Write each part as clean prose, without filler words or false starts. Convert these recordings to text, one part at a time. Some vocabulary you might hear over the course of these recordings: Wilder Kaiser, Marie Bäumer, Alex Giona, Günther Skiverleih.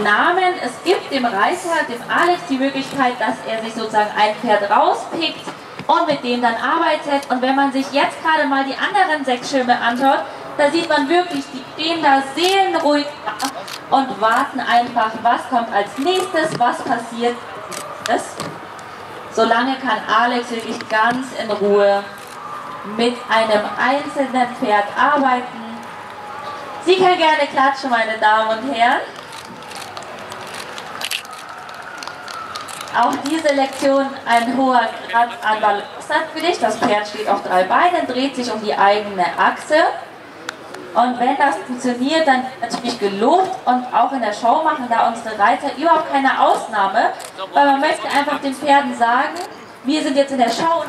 den Namen. Es gibt dem Reiter, dem Alex, die Möglichkeit, dass er sich sozusagen ein Pferd rauspickt und mit dem dann arbeitet. Und wenn man sich jetzt gerade mal die anderen 6 Schirme anschaut, da sieht man wirklich, die stehen da seelenruhig und warten einfach, was kommt als nächstes, was passiert. Solange kann Alex wirklich ganz in Ruhe mit einem einzelnen Pferd arbeiten. Sie können gerne klatschen, meine Damen und Herren. Auch diese Lektion ein hoher Grad an Balance natürlich. Das Pferd steht auf 3 Beinen, dreht sich um die eigene Achse. Und wenn das funktioniert, dann natürlich gelobt und auch in der Show machen da unsere Reiter überhaupt keine Ausnahme, weil man möchte einfach den Pferden sagen, wir sind jetzt in der Show.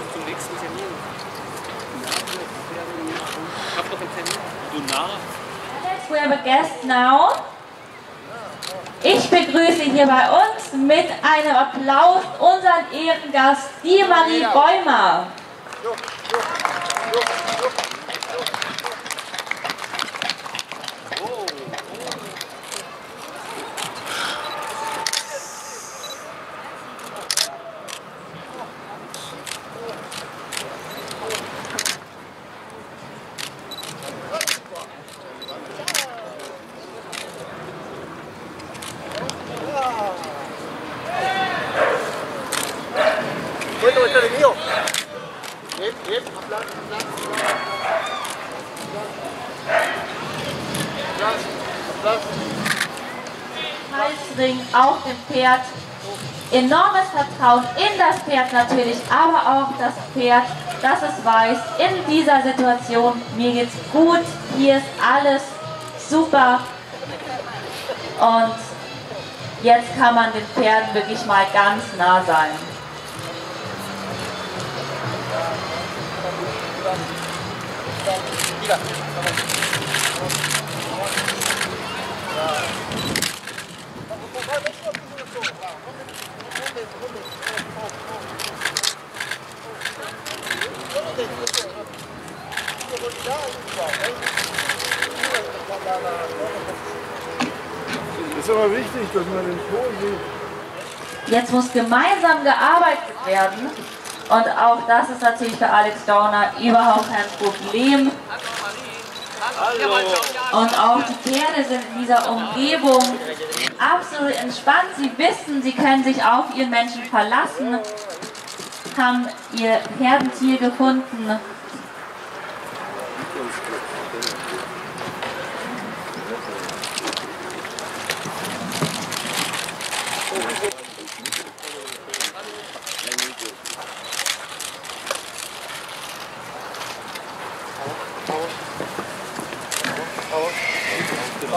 Super. Whoever guessed now. Ich begrüße hier bei uns mit einem Applaus unseren Ehrengast, die Marie Bäumer. Halsring auf dem Pferd, enormes Vertrauen in das Pferd natürlich, aber auch das Pferd, dass es weiß, in dieser Situation, mir geht's gut, hier ist alles super. Und jetzt kann man den Pferden wirklich mal ganz nah sein. Es ist aber wichtig, dass man den Ton sieht. Jetzt muss gemeinsam gearbeitet werden. Und auch das ist natürlich für Alex Giona überhaupt kein Problem. Hallo. Und auch die Pferde sind in dieser Umgebung absolut entspannt. Sie wissen, sie können sich auf ihren Menschen verlassen, haben ihr Herdentier gefunden.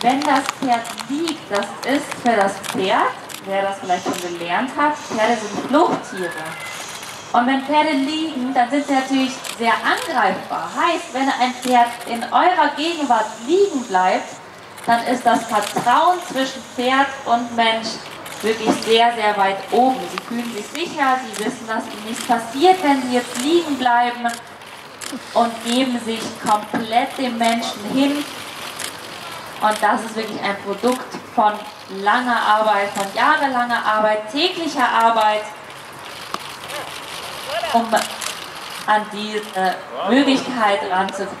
Wenn das Pferd liegt, das ist für das Pferd, wer das vielleicht schon gelernt hat, Pferde sind Fluchttiere. Und wenn Pferde liegen, dann sind sie natürlich sehr angreifbar. Heißt, wenn ein Pferd in eurer Gegenwart liegen bleibt, dann ist das Vertrauen zwischen Pferd und Mensch wirklich sehr, sehr weit oben. Sie fühlen sich sicher, sie wissen, dass ihnen nichts passiert, wenn sie jetzt liegen bleiben und geben sich komplett dem Menschen hin. Und das ist wirklich ein Produkt von langer Arbeit, von jahrelanger Arbeit, täglicher Arbeit, um an diese Möglichkeit ranzukommen.